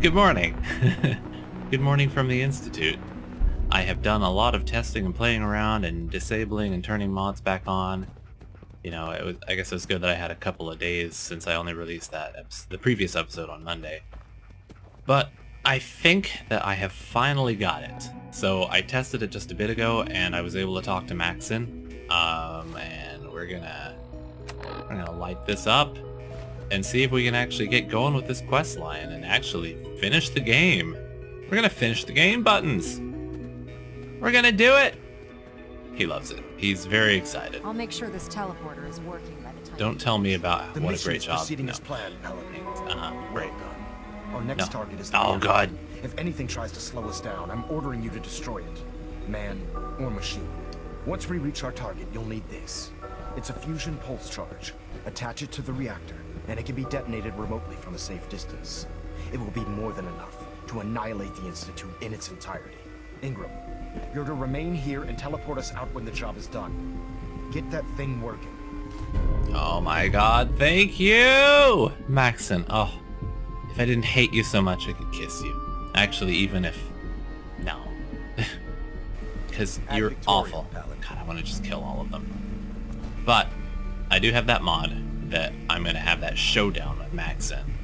Good morning. Good morning from the Institute. I have done a lot of testing and playing around and disabling and turning mods back on. You know, it was, I guess it was good that I had a couple of days since I only released the previous episode on Monday. But I think that I have finally got it. So I tested it just a bit ago and I was able to talk to Maxson. And we're gonna light this up and see if we can actually get going with this quest line and actually finish the game. We're gonna finish the game, Buttons! We're gonna do it! He loves it. He's very excited. I'll make sure this teleporter is working by the time. Don't tell me about the what a great job. No. Great. Our next target is the aircraft. God. If anything tries to slow us down, I'm ordering you to destroy it. Man or machine. Once we reach our target, you'll need this. It's a fusion pulse charge. Attach it to the reactor, and it can be detonated remotely from a safe distance. It will be more than enough to annihilate the Institute in its entirety. Ingram, you're to remain here and teleport us out when the job is done. Get that thing working. Oh my god, thank you! Maxson, oh. If I didn't hate you so much, I could kiss you. Actually, even if... no. Because you're awful. God, I want to just kill all of them. But, I do have that mod that I'm going to have that showdown with Maxson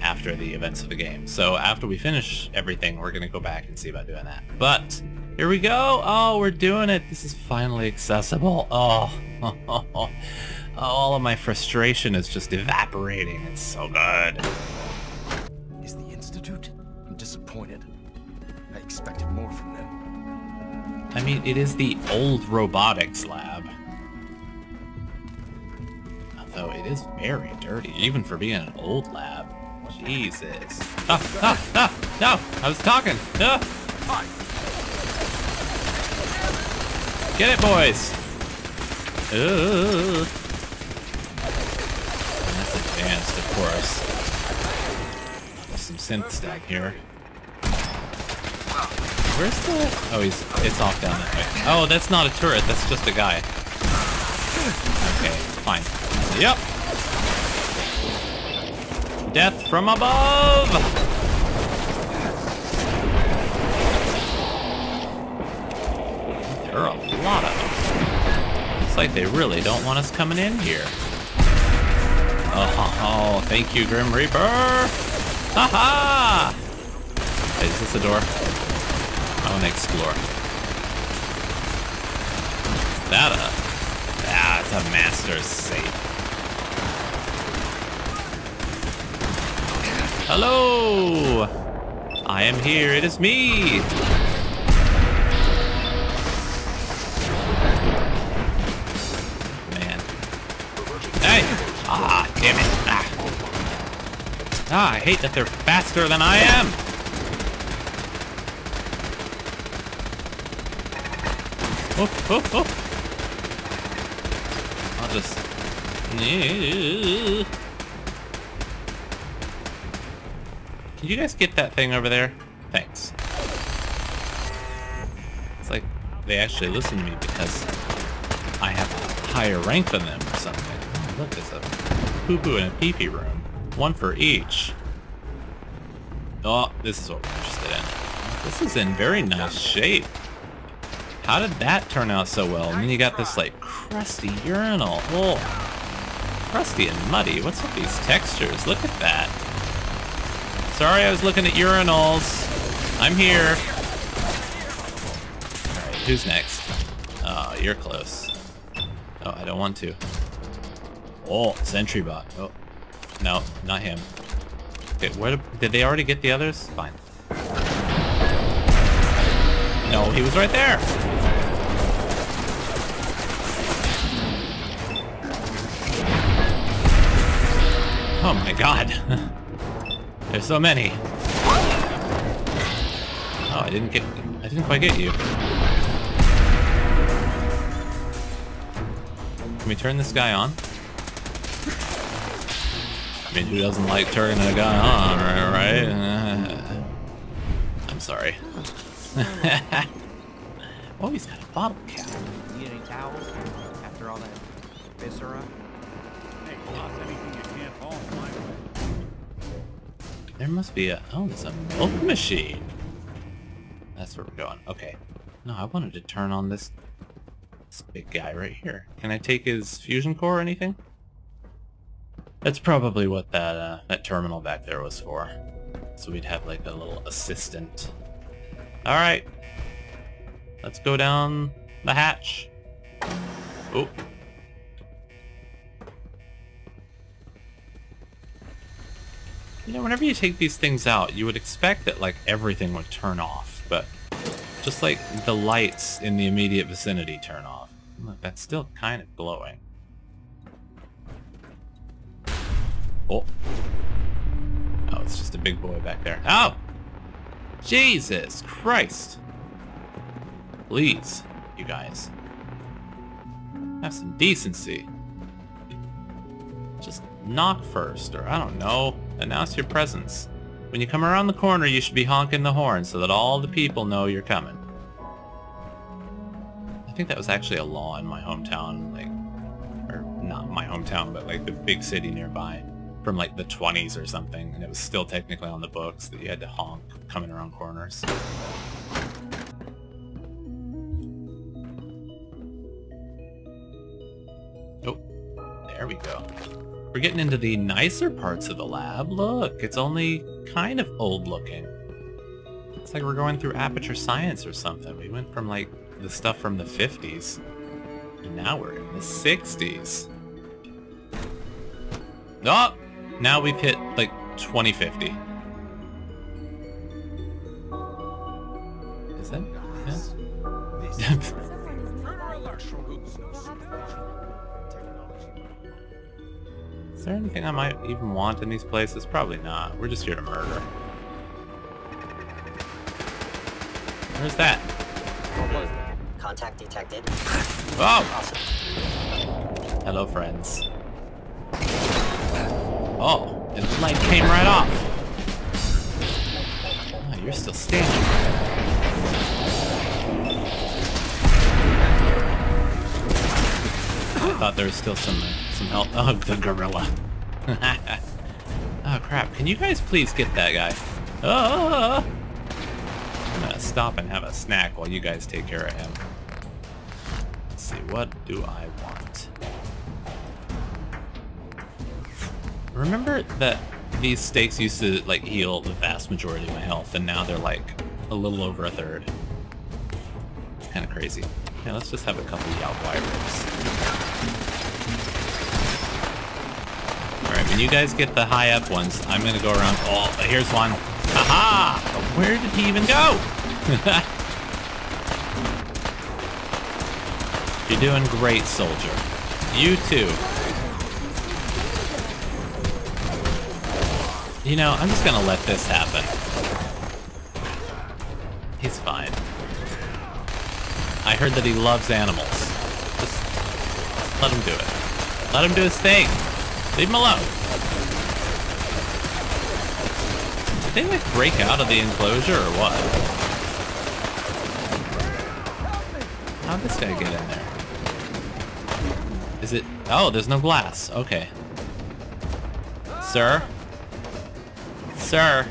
after the events of the game. So after we finish everything, we're gonna go back and see about doing that. But here we go. Oh, we're doing it. This is finally accessible. Oh, all of my frustration is just evaporating. It's so good. Is the Institute? I'm disappointed. I expected more from them. I mean, it is the old robotics lab. Although it is very dirty, even for being an old lab. Jesus. No! I was talking! Get it, boys! And that's advanced, of course. There's some synths down here. Where's the... oh, it's off down that way. Oh, that's not a turret, that's just a guy. Okay, fine. Yep! Death from above! There are a lot of them. It's like they really don't want us coming in here. Oh, thank you, Grim Reaper! Ha-ha! Wait, is this a door? I want to explore. Is that a... ah, it's a master's safe. Hello! I am here, it is me! Man. Hey! Ah, damn it! Ah. Ah, I hate that they're faster than I am! Oh. I'll just... can you guys get that thing over there? Thanks. It's like they actually listen to me because I have a higher rank than them or something. Oh, look, there's a poo-poo and a pee-pee room. One for each. Oh, this is what we're interested in. This is in very nice shape. How did that turn out so well? And then you got this, like, crusty urinal. Oh, crusty and muddy. What's with these textures? Look at that. Sorry, I was looking at urinals. I'm here. Alright, who's next? Oh, you're close. Oh, I don't want to. Oh, sentry bot. Oh. No, not him. Okay, where did they already get the others? Fine. No, he was right there! Oh my god. There's so many. Oh, I didn't quite get you. Can we turn this guy on? I mean, who doesn't like turning a guy on, right? I'm sorry. Oh, he's got a bottle cap. You need any towels after all that viscera? Hey, anything you can't haul my way. There must be a... Oh, it's a milk machine. That's where we're going. Okay. No, I wanted to turn on this big guy right here. Can I take his fusion core or anything? That's probably what that that terminal back there was for. So we'd have like a little assistant. All right. Let's go down the hatch. Oh. You know, whenever you take these things out, you would expect that like everything would turn off, but just like the lights in the immediate vicinity turn off. Look, that's still kind of glowing. Oh. Oh, it's just a big boy back there. Oh! Jesus Christ! Please, you guys. Have some decency. Just knock first, or I don't know, announce your presence. When you come around the corner, you should be honking the horn so that all the people know you're coming. I think that was actually a law in my hometown, like, or not my hometown, but like the big city nearby from like the 20s or something, and it was still technically on the books that you had to honk coming around corners. Oh, there we go. We're getting into the nicer parts of the lab. Look, it's only kind of old looking. It's like we're going through Aperture Science or something. We went from like the stuff from the 50s, and now we're in the 60s. Oh! Now we've hit like 2050. Is that? Yeah. Is there anything I might even want in these places? Probably not. We're just here to murder. Where's that? Contact detected. Oh! Hello, friends. Oh, and the light came right off. Oh, you're still standing. I thought there was still some help. Oh, the gorilla. Oh, crap. Can you guys please get that guy? Oh! I'm gonna stop and have a snack while you guys take care of him. Let's see, what do I want? Remember that these steaks used to, like, heal the vast majority of my health, and now they're, like, a little over a third. It's kind of crazy. Yeah, let's just have a couple Yao Gui ribs. When you guys get the high up ones, I'm gonna go around. Oh, here's one. Haha! Where did he even go? You're doing great, soldier. You too. You know, I'm just gonna let this happen. He's fine. I heard that he loves animals. Just let him do it. Let him do his thing. Leave him alone. Did they like break out of the enclosure or what? How'd this guy get in there? Is it... Oh, there's no glass. Okay. Sir? Sir?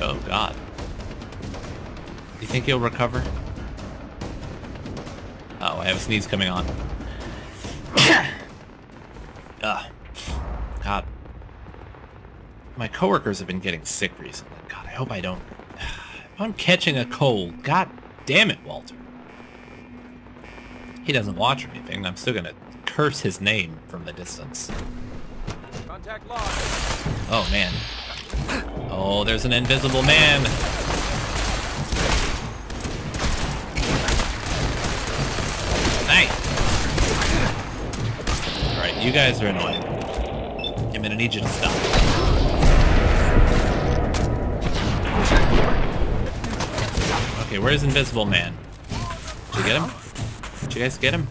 Oh, God. You think he'll recover? Oh, I have a sneeze coming on. God. My coworkers have been getting sick recently. God, I hope I don't... If I'm catching a cold, God damn it, Walter. He doesn't watch or anything. I'm still gonna curse his name from the distance. Contact lost. Oh, man. Oh, there's an invisible man. You guys are annoying. I'm gonna need you to stop. Okay, where's Invisible Man? Did you get him? Did you guys get him?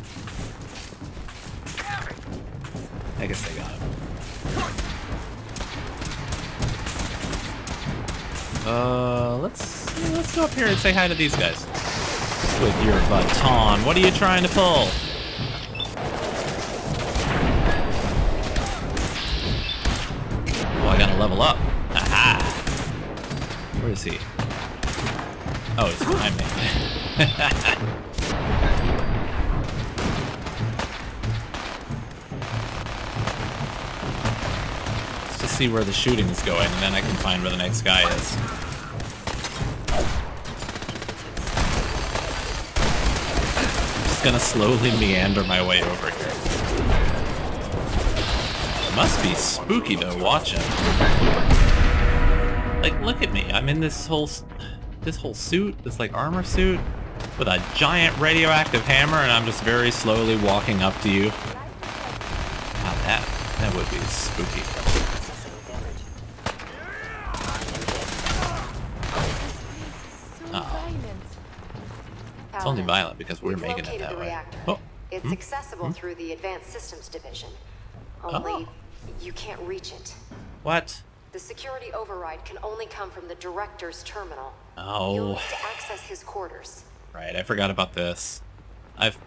I guess they got him. Let's go up here and say hi to these guys. With your baton, what are you trying to pull? level up. Aha! Where is he? Oh, he's behind me. Let's just see where the shooting is going, and then I can find where the next guy is. I'm just gonna slowly meander my way over here. It must be spooky though, watching. Like, look at me. I'm in this whole suit, this like armor suit, with a giant radioactive hammer, and I'm just very slowly walking up to you. Now that would be spooky. Oh. It's only violent because we're making it that way. Oh. It's accessible through the Advanced Systems Division. Only you can't reach it. What? The security override can only come from the director's terminal. Oh. You'll need to access his quarters. Right, I forgot about this. I've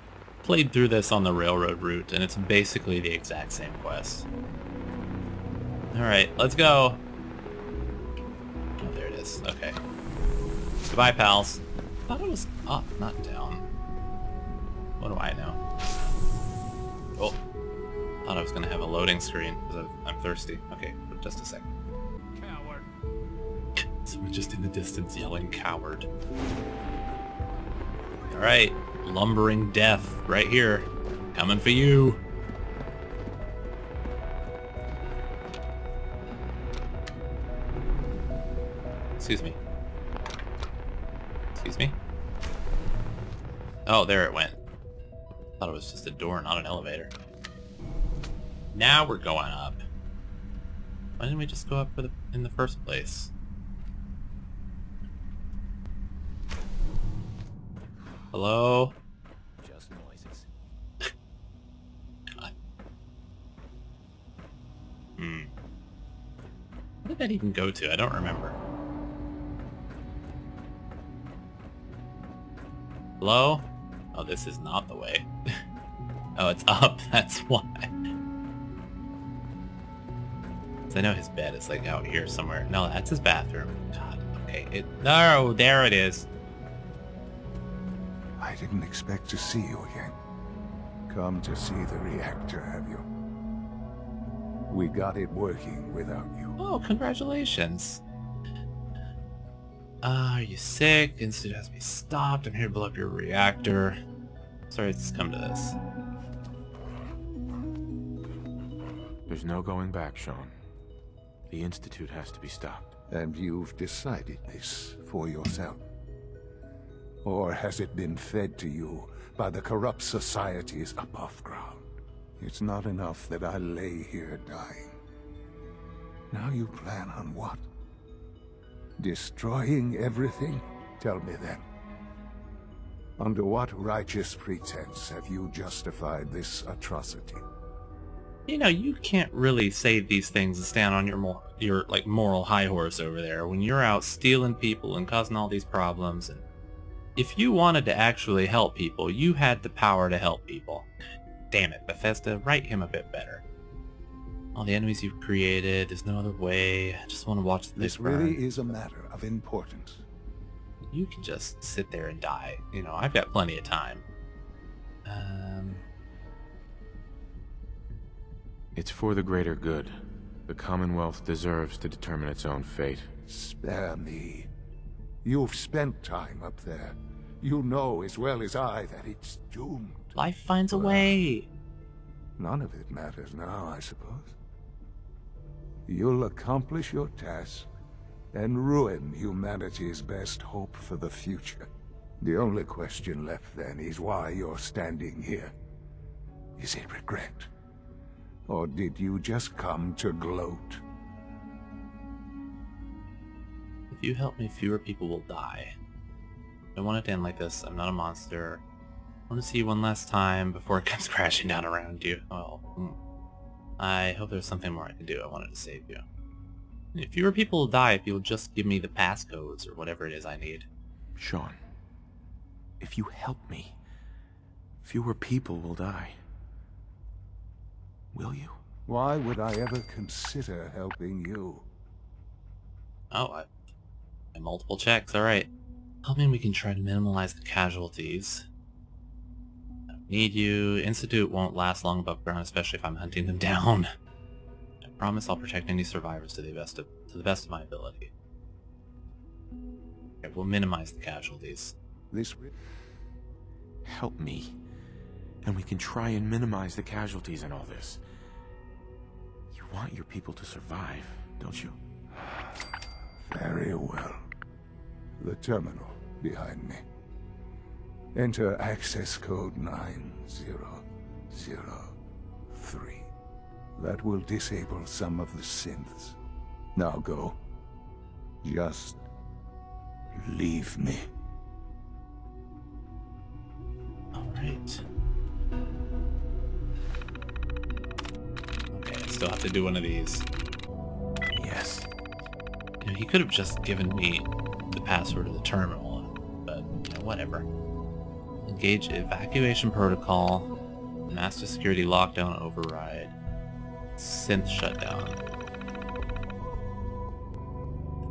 played through this on the railroad route, and it's basically the exact same quest. Alright, let's go. Oh, there it is. Okay. Goodbye, pals. I thought it was up, not down. What do I know? Oh. I thought I was going to have a loading screen, because I'm thirsty. Okay, just a second. Someone just in the distance yelling coward. Alright, lumbering death right here. Coming for you. Excuse me. Excuse me? Oh, there it went. Thought it was just a door, not an elevator. Now we're going up. Why didn't we just go up in the first place? Hello? Just noises. God. Hmm. Where did that even go to? I don't remember. Hello? Oh, this is not the way. Oh, it's up. That's why. I know his bed is like out here somewhere. No, that's his bathroom. God. Okay. No, there it is. I didn't expect to see you again. Come to see the reactor, have you? We got it working without you. Oh, congratulations. Are you sick? Institute has to be stopped. I'm here to blow up your reactor. Sorry it's come to this. There's no going back, Sean. The Institute has to be stopped. And you've decided this for yourself? Or has it been fed to you by the corrupt societies above ground? It's not enough that I lay here dying. Now you plan on what? Destroying everything? Tell me then. Under what righteous pretense have you justified this atrocity? You know, you can't really say these things and stand on your like moral high horse over there when you're out stealing people and causing all these problems. And if you wanted to actually help people, you had the power to help people. Damn it, Bethesda, write him a bit better. All the enemies you've created, there's no other way. I just want to watch this burn. This really is a matter of importance. You can just sit there and die. You know, I've got plenty of time. It's for the greater good. The Commonwealth deserves to determine its own fate. Spare me. You've spent time up there. You know as well as I that it's doomed. Life finds a way. None of it matters now, I suppose. You'll accomplish your task and ruin humanity's best hope for the future. The only question left then is why you're standing here. Is it regret? Or did you just come to gloat? If you help me, fewer people will die. I don't want it to end like this. I'm not a monster. I want to see you one last time before it comes crashing down around you. Well, I hope there's something more I can do. I wanted to save you. If fewer people will die if you'll just give me the passcodes or whatever it is I need. Sean, if you help me, fewer people will die. Will you? Why would I ever consider helping you? Oh, multiple checks, alright. Helping we can try to minimize the casualties. I don't need you. Institute won't last long above ground, especially if I'm hunting them down. I promise I'll protect any survivors to the best of my ability. Okay, we'll minimize the casualties. This will help me. And we can try and minimize the casualties in all this. You want your people to survive, don't you? Very well. The terminal behind me. Enter access code 9003. That will disable some of the synths. Now go. Just leave me. All right. Okay, I still have to do one of these. Yes. You know, he could have just given me the password of the terminal, but you know, whatever. Engage evacuation protocol, master security lockdown override, synth shutdown.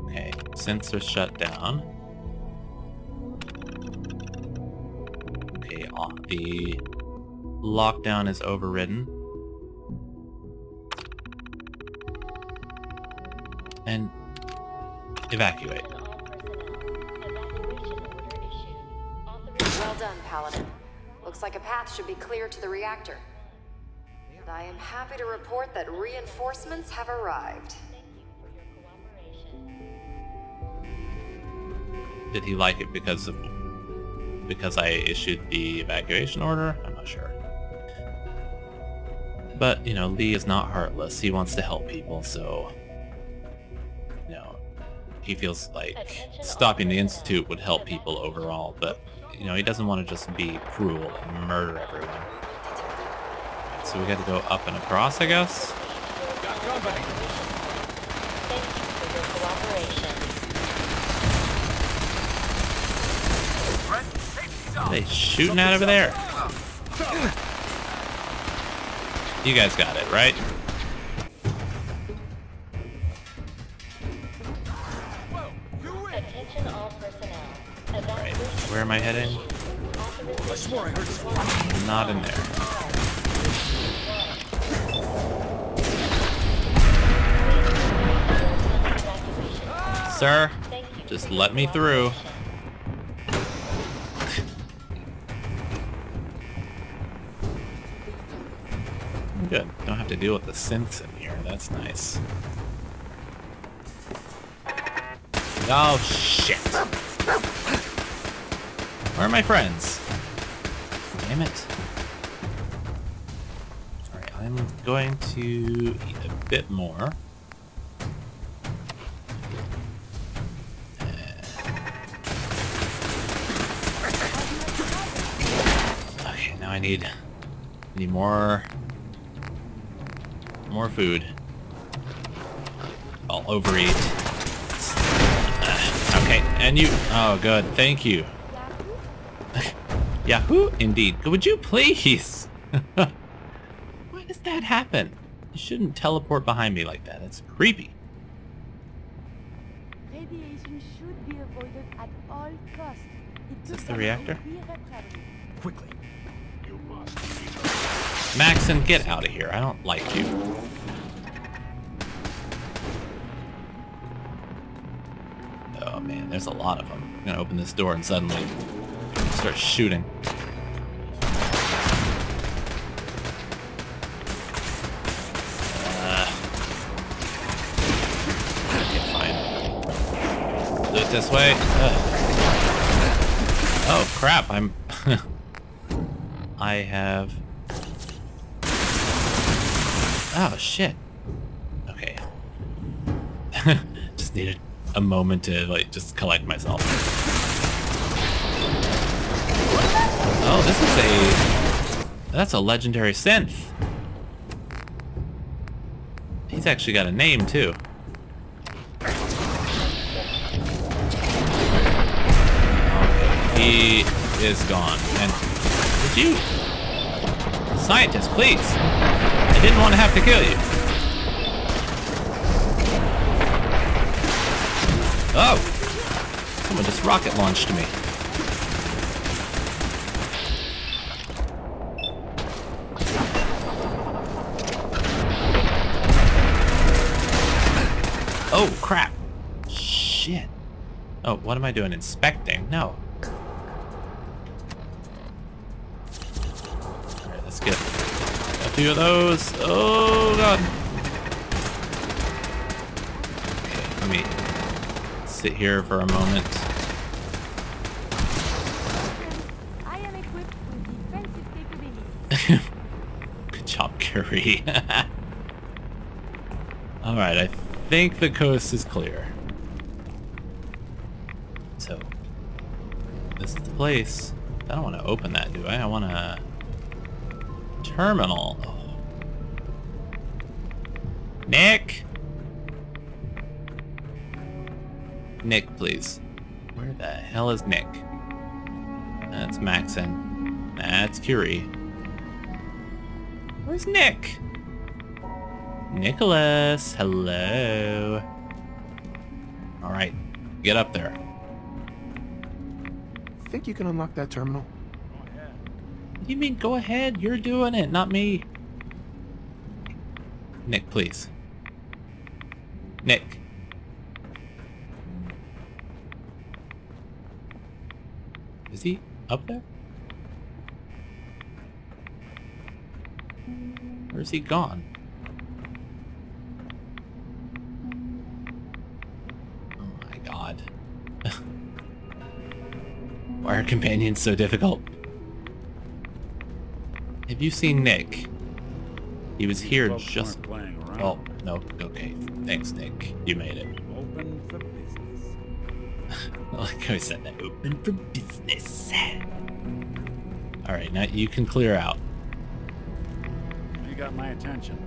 Okay, synths are shut down. Okay, the lockdown is overridden. And evacuate. Well done, Paladin. Looks like a path should be clear to the reactor. And I am happy to report that reinforcements have arrived. Did he like it because I issued the evacuation order? I'm not sure. But, you know, Lee is not heartless. He wants to help people, so... He feels like stopping the Institute would help people overall, but, you know, he doesn't want to just be cruel and murder everyone. Right, so we got to go up and across, I guess? Got company. Thank you for your cooperation. What are they shooting at over there? You guys got it, right? Where am I heading? Not in there. Sir, just let me through. I'm good. Don't have to deal with the synths in here. That's nice. Oh, shit. Where are my friends? Damn it. Alright, I'm going to eat a bit more. Okay, now I need more food. I'll overeat. Okay, and you... Oh, good. Thank you. Yahoo! Indeed. Would you please? Why does that happen? You shouldn't teleport behind me like that. That's creepy. Radiation should be avoided at all costs. Is this the reactor? Quickly. You must. Maxson, get out of here. I don't like you. Oh man, there's a lot of them. I'm gonna open this door and suddenly start shooting. Okay, fine. Do it this way. Oh crap! I'm. I have. Oh shit. Okay. Just needed a moment to like just collect myself. Oh, this is a... That's a legendary synth. He's actually got a name, too. Okay, he is gone. And did you... Scientist, please. I didn't want to have to kill you. Oh! Someone just rocket launched me. Oh, crap. Shit. Oh, what am I doing? Inspecting? No. Alright, let's get a few of those. Oh, God. Okay, let me sit here for a moment. I am equipped with defensive capabilities. Good job, Curry. Alright, I think the coast is clear. So, this is the place. I don't want to open that, do I? I want to... Terminal. Oh. Nick! Nick, please. Where the hell is Nick? That's Maxson. That's Curie. Where's Nick? Nicholas, hello. All right, get up there. Think you can unlock that terminal? Go ahead. What do you mean, go ahead? You're doing it, not me. Nick, please. Nick. Is he up there? Where's he gone? Why are companions so difficult? Have you seen Nick? He was here just... Oh, no. Okay. Thanks, Nick. You made it. Open for business. I like how he said that. Open for business. Alright, now you can clear out. You got my attention.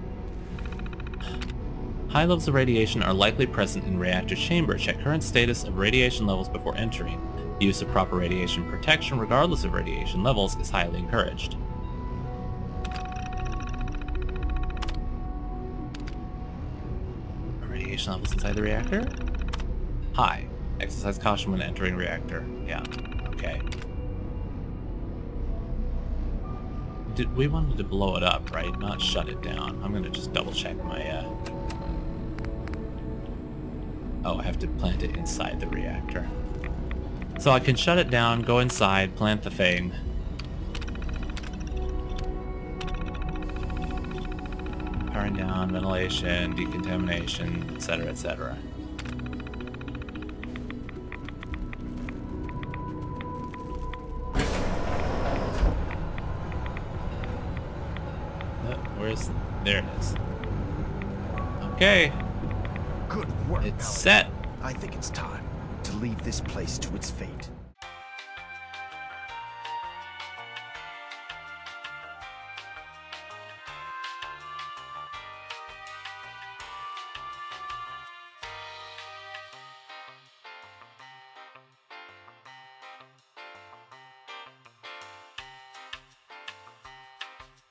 High levels of radiation are likely present in reactor chamber. Check current status of radiation levels before entering. The use of proper radiation protection, regardless of radiation levels, is highly encouraged. Are radiation levels inside the reactor? High. Exercise caution when entering reactor. Yeah. Okay. We wanted to blow it up, right? Not shut it down. I'm gonna just double check my, Oh, I have to plant it inside the reactor. So I can shut it down, go inside, plant the thing. Powering down, ventilation, decontamination, etc., etc. Where's... there it is. Okay. Good work, It's set. I think it's time to leave this place to its fate.